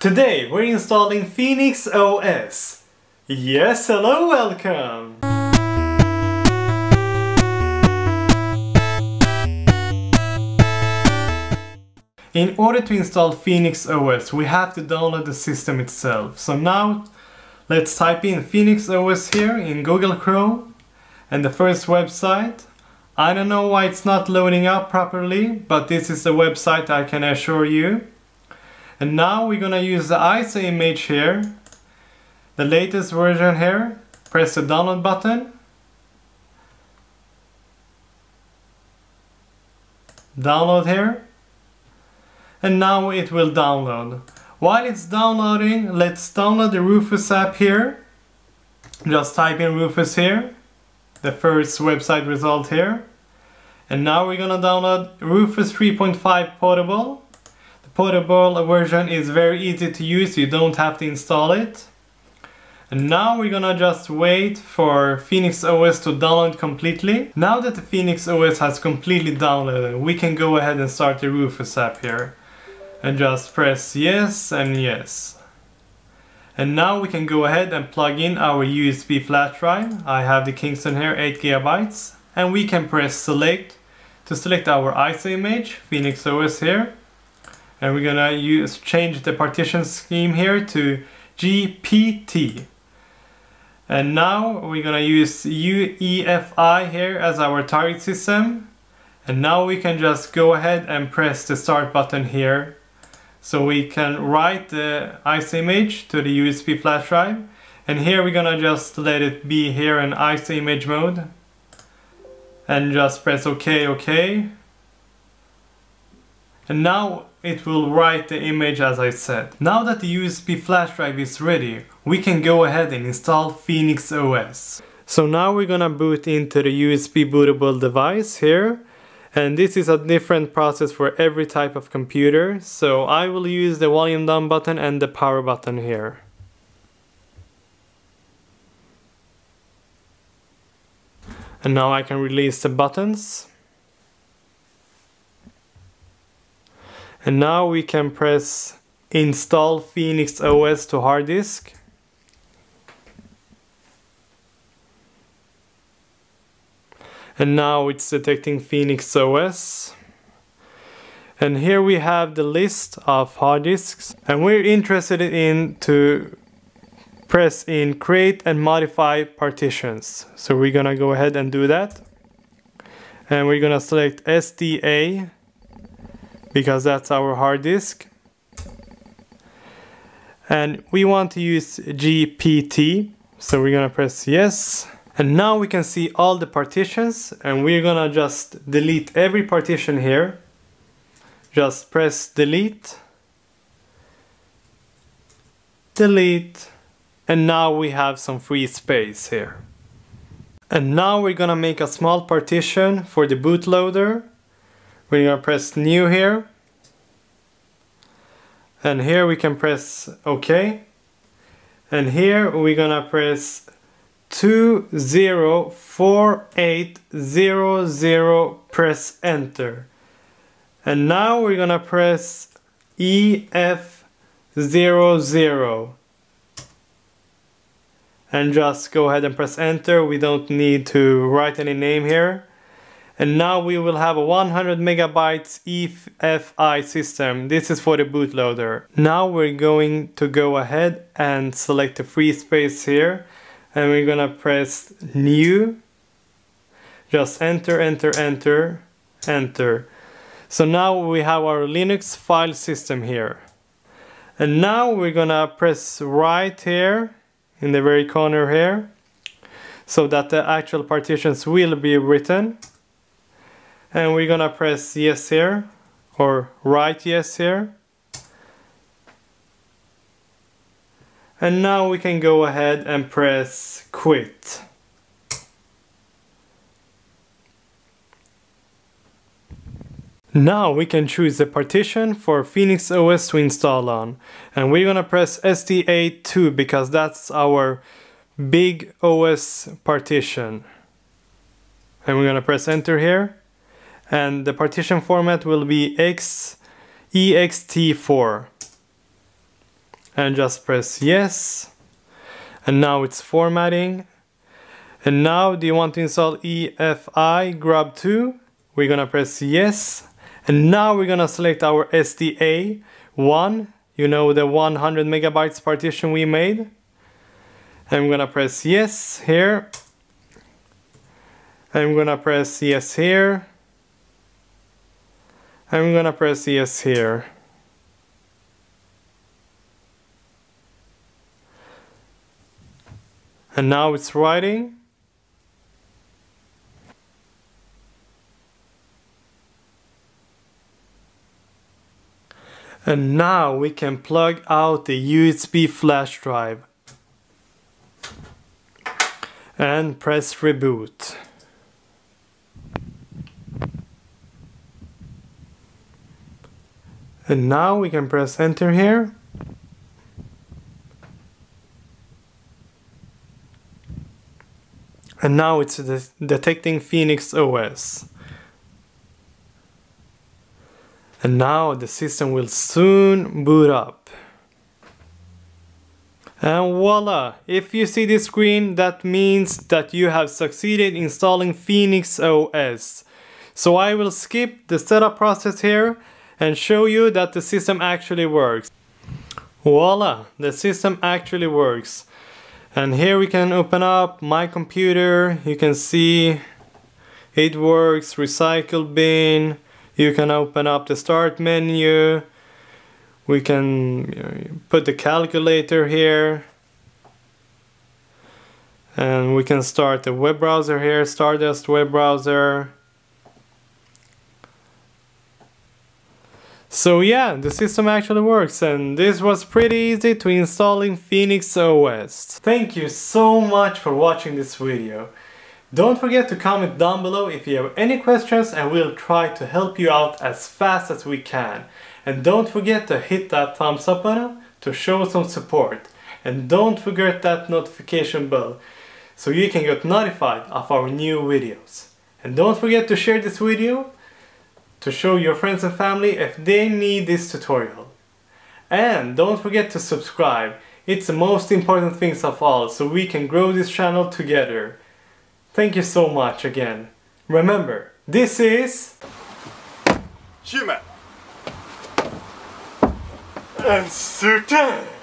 Today we're installing Phoenix OS. Yes, hello, welcome! In order to install Phoenix OS, we have to download the system itself. So now, let's type in Phoenix OS here in Google Chrome and the first website. I don't know why it's not loading up properly, but this is the website, I can assure you. And now we're gonna use the ISO image here, the latest version here. Press the download button. Download here. And now it will download. While it's downloading, let's download the Rufus app here. Just type in Rufus here, the first website result here. And now we're gonna download Rufus 3.5 Portable. Portable version is very easy to use, you don't have to install it. And now we're gonna just wait for Phoenix OS to download completely. Now that the Phoenix OS has completely downloaded, we can go ahead and start the Rufus app here. And just press yes and yes. And now we can go ahead and plug in our USB flash drive. I have the Kingston here, 8 GB. And we can press select to select our ISO image, Phoenix OS here. And we're gonna change the partition scheme here to GPT. And now we're gonna use UEFI here as our target system. And now we can just go ahead and press the start button here. So we can write the ISO image to the USB flash drive. And here we're gonna just let it be here in ISO image mode. And just press OK, OK. And now it will write the image as I said. Now that the USB flash drive is ready, we can go ahead and install Phoenix OS. So now we're gonna boot into the USB bootable device here. And this is a different process for every type of computer. So I will use the volume down button and the power button here. And now I can release the buttons. And now we can press install Phoenix OS to hard disk. And now it's detecting Phoenix OS. And here we have the list of hard disks. And we're interested in to press in create and modify partitions. So we're gonna go ahead and do that. And we're gonna select SDA, because that's our hard disk. And we want to use GPT, so we're gonna press yes. And now we can see all the partitions, and we're gonna just delete every partition here. Just press delete. Delete. And now we have some free space here. And now we're gonna make a small partition for the bootloader. We're gonna press new here, and here we can press OK, and here we're gonna press 204800, press enter. And now we're gonna press EF00 and just go ahead and press enter. We don't need to write any name here. And now we will have a 100 MB EFI system. This is for the bootloader. Now we're going to go ahead and select the free space here. And we're gonna press new. Just enter, enter, enter, enter. So now we have our Linux file system here. And now we're gonna press right here, in the very corner here, so that the actual partitions will be written. And we're gonna press yes here, or right yes here. And now we can go ahead and press quit. Now we can choose the partition for Phoenix OS to install on. And we're gonna press SDA2 because that's our big OS partition. And we're gonna press enter here. And the partition format will be EXT4. and just press yes. And now it's formatting. And now, do you want to install EFI grub2? We're gonna press yes. And now we're gonna select our SDA 1, you know, the 100 megabytes partition we made. I'm gonna press yes here. I'm gonna press yes here. I'm gonna press yes here. And now it's writing. And now we can plug out the USB flash drive. And press reboot. And now we can press enter here. And now it's detecting Phoenix OS. And now the system will soon boot up. And voila! If you see this screen, that means that you have succeeded installing Phoenix OS. So I will skip the setup process here and show you that the system actually works. Voila! The system actually works. And here we can open up my computer. You can see it works, recycle bin. You can open up the start menu. We can put the calculator here. And we can start the web browser here, Stardust web browser. So yeah, the system actually works, and this was pretty easy to installing Phoenix OS. Thank you so much for watching this video. Don't forget to comment down below if you have any questions, and we'll try to help you out as fast as we can. And don't forget to hit that thumbs up button to show some support. And don't forget that notification bell so you can get notified of our new videos. And don't forget to share this video to show your friends and family if they need this tutorial. And don't forget to subscribe, it's the most important thing of all, so we can grow this channel together. Thank you so much again. Remember, this is human and certain.